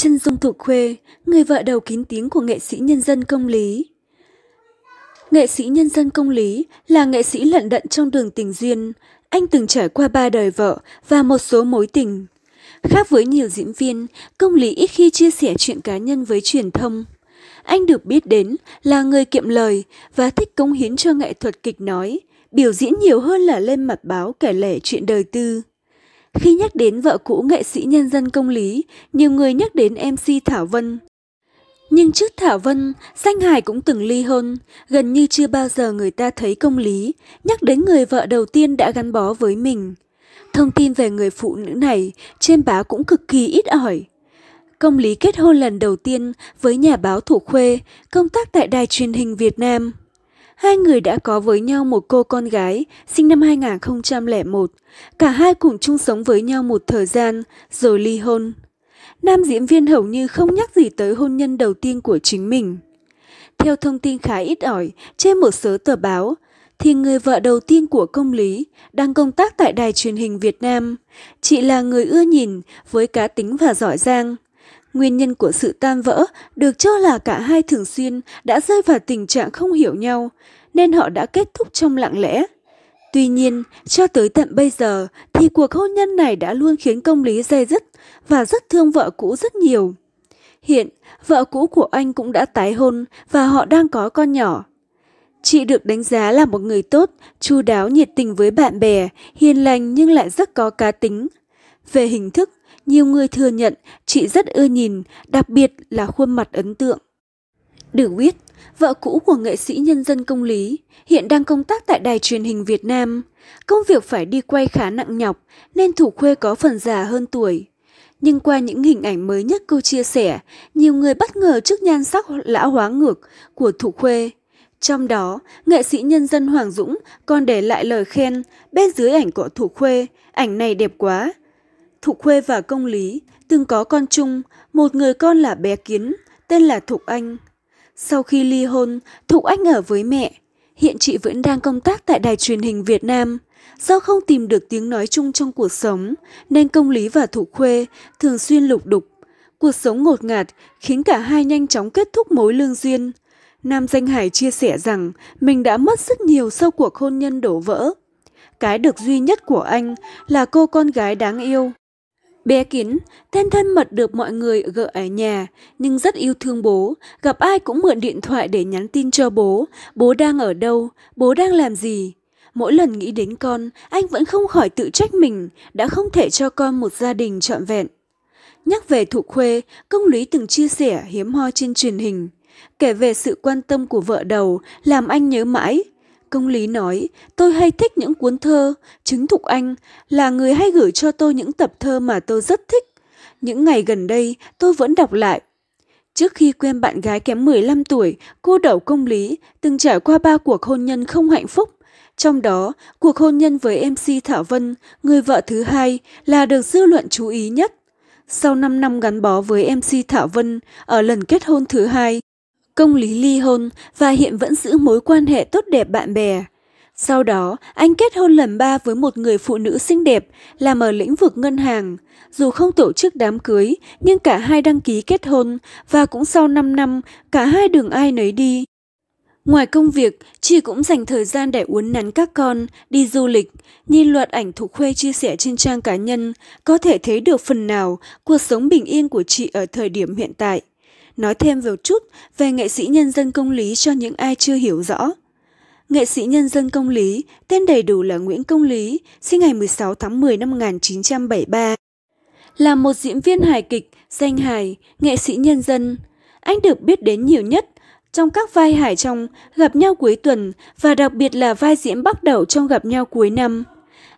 Chân Dung Thục Khuê, người vợ đầu kín tiếng của nghệ sĩ nhân dân Công Lý. Nghệ sĩ nhân dân Công Lý là nghệ sĩ lận đận trong đường tình duyên. Anh từng trải qua 3 đời vợ và một số mối tình. Khác với nhiều diễn viên, Công Lý ít khi chia sẻ chuyện cá nhân với truyền thông. Anh được biết đến là người kiệm lời và thích cống hiến cho nghệ thuật kịch nói, biểu diễn nhiều hơn là lên mặt báo kể lể chuyện đời tư. Khi nhắc đến vợ cũ nghệ sĩ nhân dân Công Lý, nhiều người nhắc đến MC Thảo Vân. Nhưng trước Thảo Vân, danh hài cũng từng ly hôn, gần như chưa bao giờ người ta thấy Công Lý nhắc đến người vợ đầu tiên đã gắn bó với mình. Thông tin về người phụ nữ này trên báo cũng cực kỳ ít ỏi. Công Lý kết hôn lần đầu tiên với nhà báo Thục Khuê, công tác tại Đài Truyền hình Việt Nam. Hai người đã có với nhau một cô con gái, sinh năm 2001. Cả hai cùng chung sống với nhau một thời gian, rồi ly hôn. Nam diễn viên hầu như không nhắc gì tới hôn nhân đầu tiên của chính mình. Theo thông tin khá ít ỏi trên một số tờ báo, thì người vợ đầu tiên của Công Lý đang công tác tại Đài Truyền hình Việt Nam. Chị là người ưa nhìn, với cá tính và giỏi giang. Nguyên nhân của sự tan vỡ được cho là cả hai thường xuyên đã rơi vào tình trạng không hiểu nhau, nên họ đã kết thúc trong lặng lẽ. Tuy nhiên, cho tới tận bây giờ thì cuộc hôn nhân này đã luôn khiến Công Lý day dứt và rất thương vợ cũ rất nhiều. Hiện, vợ cũ của anh cũng đã tái hôn và họ đang có con nhỏ. Chị được đánh giá là một người tốt, chu đáo, nhiệt tình với bạn bè, hiền lành nhưng lại rất có cá tính. Về hình thức, nhiều người thừa nhận chị rất ưa nhìn, đặc biệt là khuôn mặt ấn tượng. Được biết, vợ cũ của nghệ sĩ nhân dân Công Lý hiện đang công tác tại Đài Truyền hình Việt Nam. Công việc phải đi quay khá nặng nhọc nên Thục Khuê có phần già hơn tuổi. Nhưng qua những hình ảnh mới nhất cô chia sẻ, nhiều người bất ngờ trước nhan sắc lão hóa ngược của Thục Khuê. Trong đó, nghệ sĩ nhân dân Hoàng Dũng còn để lại lời khen bên dưới ảnh của Thục Khuê, ảnh này đẹp quá. Thục Khuê và Công Lý từng có con chung, một người con là bé Kiến, tên là Thục Anh. Sau khi ly hôn, Thục Anh ở với mẹ. Hiện chị vẫn đang công tác tại Đài Truyền hình Việt Nam. Do không tìm được tiếng nói chung trong cuộc sống, nên Công Lý và Thục Khuê thường xuyên lục đục. Cuộc sống ngột ngạt khiến cả hai nhanh chóng kết thúc mối lương duyên. Nam danh hài chia sẻ rằng mình đã mất rất nhiều sau cuộc hôn nhân đổ vỡ. Cái được duy nhất của anh là cô con gái đáng yêu. Bé Kín, tên thân mật được mọi người gợi ở nhà, nhưng rất yêu thương bố, gặp ai cũng mượn điện thoại để nhắn tin cho bố đang ở đâu, bố đang làm gì. Mỗi lần nghĩ đến con, anh vẫn không khỏi tự trách mình, đã không thể cho con một gia đình trọn vẹn. Nhắc về Thục Khuê, Công Lý từng chia sẻ hiếm hoi trên truyền hình, kể về sự quan tâm của vợ đầu làm anh nhớ mãi. Công Lý nói, tôi hay thích những cuốn thơ, chính Thục Anh là người hay gửi cho tôi những tập thơ mà tôi rất thích. Những ngày gần đây, tôi vẫn đọc lại. Trước khi quen bạn gái kém 15 tuổi, cô Đẩu Công Lý từng trải qua 3 cuộc hôn nhân không hạnh phúc. Trong đó, cuộc hôn nhân với MC Thảo Vân, người vợ thứ hai, là được dư luận chú ý nhất. Sau 5 năm gắn bó với MC Thảo Vân, ở lần kết hôn thứ hai, Công Lý ly hôn và hiện vẫn giữ mối quan hệ tốt đẹp bạn bè. Sau đó, anh kết hôn lần 3 với một người phụ nữ xinh đẹp làm ở lĩnh vực ngân hàng. Dù không tổ chức đám cưới, nhưng cả hai đăng ký kết hôn và cũng sau 5 năm, cả hai đường ai nấy đi. Ngoài công việc, chị cũng dành thời gian để uốn nắn các con, đi du lịch. Nhìn loạt ảnh Thục Khuê chia sẻ trên trang cá nhân, có thể thấy được phần nào cuộc sống bình yên của chị ở thời điểm hiện tại. Nói thêm một chút về nghệ sĩ nhân dân Công Lý cho những ai chưa hiểu rõ. Nghệ sĩ nhân dân Công Lý, tên đầy đủ là Nguyễn Công Lý, sinh ngày 16 tháng 10 năm 1973. Là một diễn viên hài kịch, danh hài, nghệ sĩ nhân dân. Anh được biết đến nhiều nhất trong các vai hài trong Gặp Nhau Cuối Tuần và đặc biệt là vai diễn Bắc Đẩu trong Gặp Nhau Cuối Năm.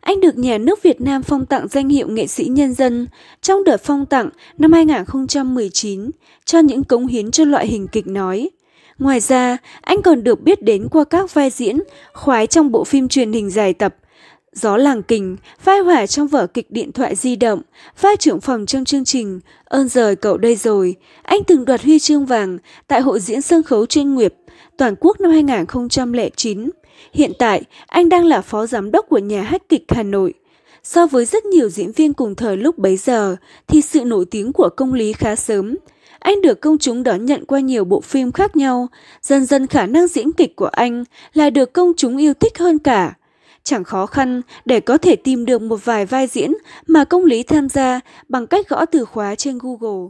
Anh được nhà nước Việt Nam phong tặng danh hiệu nghệ sĩ nhân dân trong đợt phong tặng năm 2019 cho những cống hiến cho loại hình kịch nói. Ngoài ra, anh còn được biết đến qua các vai diễn khoái trong bộ phim truyền hình dài tập Gió Làng Kình, vai Hỏa trong vở kịch Điện Thoại Di Động, vai trưởng phòng trong chương trình Ơn Giời Cậu Đây Rồi. Anh từng đoạt huy chương vàng tại Hội diễn sân khấu chuyên nghiệp toàn quốc năm 2009. Hiện tại, anh đang là phó giám đốc của nhà hát kịch Hà Nội. So với rất nhiều diễn viên cùng thời lúc bấy giờ thì sự nổi tiếng của Công Lý khá sớm. Anh được công chúng đón nhận qua nhiều bộ phim khác nhau, dần dần khả năng diễn kịch của anh là được công chúng yêu thích hơn cả. Chẳng khó khăn để có thể tìm được một vài vai diễn mà Công Lý tham gia bằng cách gõ từ khóa trên Google.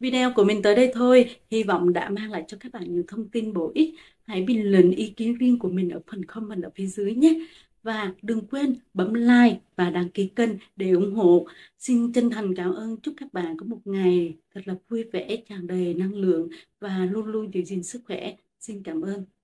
Video của mình tới đây thôi, hy vọng đã mang lại cho các bạn những thông tin bổ ích. Hãy bình luận ý kiến riêng của mình ở phần comment ở phía dưới nhé. Và đừng quên bấm like và đăng ký kênh để ủng hộ. Xin chân thành cảm ơn, chúc các bạn có một ngày thật là vui vẻ, tràn đầy năng lượng và luôn luôn giữ gìn sức khỏe. Xin cảm ơn.